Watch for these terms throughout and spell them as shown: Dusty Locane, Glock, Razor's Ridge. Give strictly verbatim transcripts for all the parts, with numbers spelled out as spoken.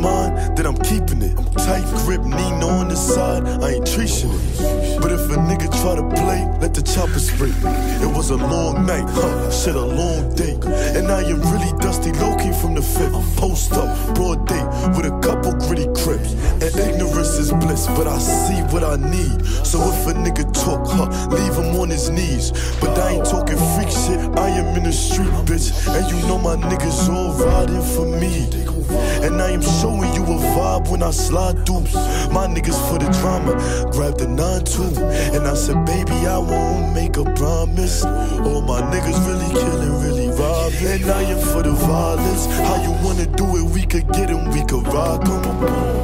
mine, then I'm keeping it. Tight grip, Nina on the side, I ain't treating it. But if a nigga try to play, let the chopper spray. It was a long night, huh? Shit, a long day. And I am really Dusty Locane from the fifth. Post up, broad day, with a couple gritty crips. And ignorance is bliss, but I see what I need. So if a nigga talk, huh, leave him on his knees. But I ain't talking freak shit, I am in the street, bitch. And you know my niggas all riding for me. And I am showing you a vibe when I slide through. My niggas for the drama, grab the nine two. And I said, baby, I won't make a promise. All my niggas really killing, really robbing. And I am for the violence. How you wanna do it, we could get him, we could rock him.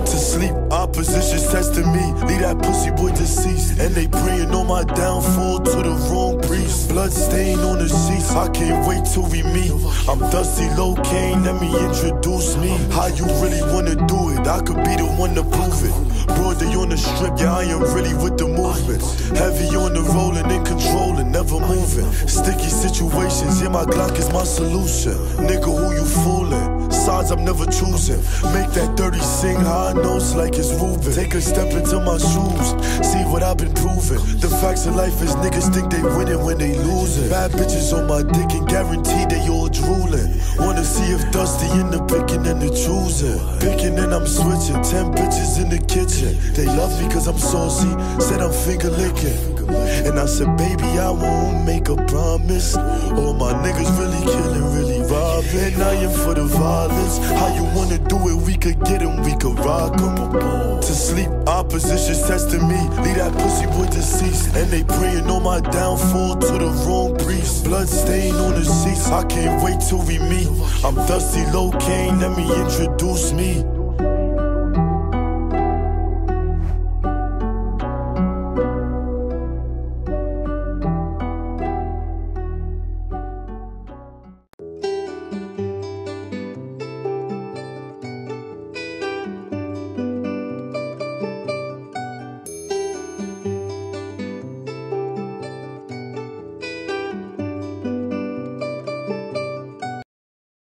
To sleep, opposition says to me, leave that pussy boy deceased. And they praying on my downfall to the wrong priest. Blood stain on the sheets, I can't wait till we meet. I'm Dusty Locane, let me introduce me. How you really wanna do it, I could be the one to prove it. Broad day on the strip, yeah, I am really with the movement. Heavy on the rolling and controlling, never moving. Sticky situations, yeah, my Glock is my solution. Nigga, who you fooling? Sides I'm never choosing. Make that thirty sing high notes like it's Ruben. Take a step into my shoes, see what I've been proving. The facts of life is niggas think they winning when they losing. Bad bitches on my dick and guaranteed they all drooling. Wanna see if Dusty in the picking and the choosing. Picking and I'm switching, ten bitches in the kitchen. They love me cause I'm saucy, said I'm finger licking. And I said, baby, I won't make a promise. All my niggas really killing, really robbing. And I am for the violence. How you wanna do it, we could get him, we could rock him. To sleep, opposition testing me, leave that pussy boy deceased. And they praying on my downfall to the wrong priest. Blood stain on the sheets, I can't wait till we meet. I'm Dusty Locane, let me introduce me.